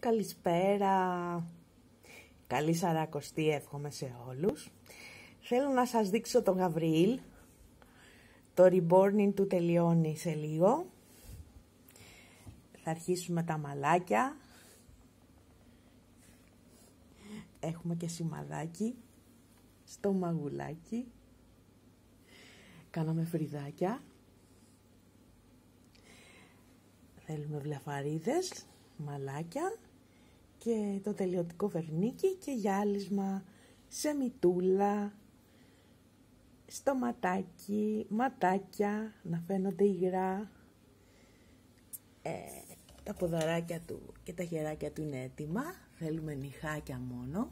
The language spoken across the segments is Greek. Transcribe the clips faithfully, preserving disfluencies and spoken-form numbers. Καλησπέρα, καλή Σαρακοστή εύχομαι σε όλους. Θέλω να σας δείξω τον Γαβριήλ. Το reborning του τελειώνει σε λίγο. Θα αρχίσουμε τα μαλάκια. Έχουμε και σημαδάκι στο μαγουλάκι. Κάναμε φρυδάκια. Θέλουμε βλαφαρίδες, μαλάκια και το τελειωτικό βερνίκι και γυάλισμα σε μυτούλα, στο ματάκι, ματάκια, να φαίνονται υγρά. Ε, τα ποδαράκια του και τα χεράκια του είναι έτοιμα, θέλουμε νυχάκια μόνο.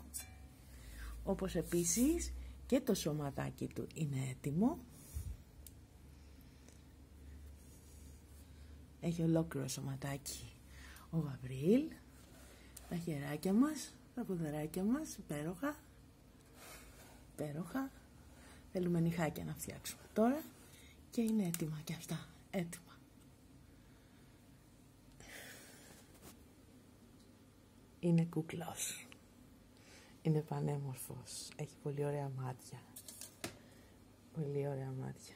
Όπως επίσης και το σωματάκι του είναι έτοιμο. Έχει ολόκληρο σωματάκι ο Γαβριήλ. Τα χεράκια μας, τα ποδαράκια μας, υπέροχα. Υπέροχα. Θέλουμε νυχάκια να φτιάξουμε τώρα και είναι έτοιμα και αυτά, έτοιμα. Είναι κούκλος. Είναι πανέμορφος. Έχει πολύ ωραία μάτια. Πολύ ωραία μάτια.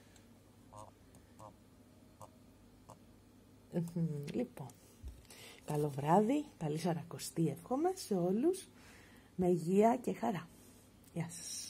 Λοιπόν, καλό βράδυ, καλή Σαρακοστή εύχομαι σε όλους, με υγεία και χαρά. Γεια σας.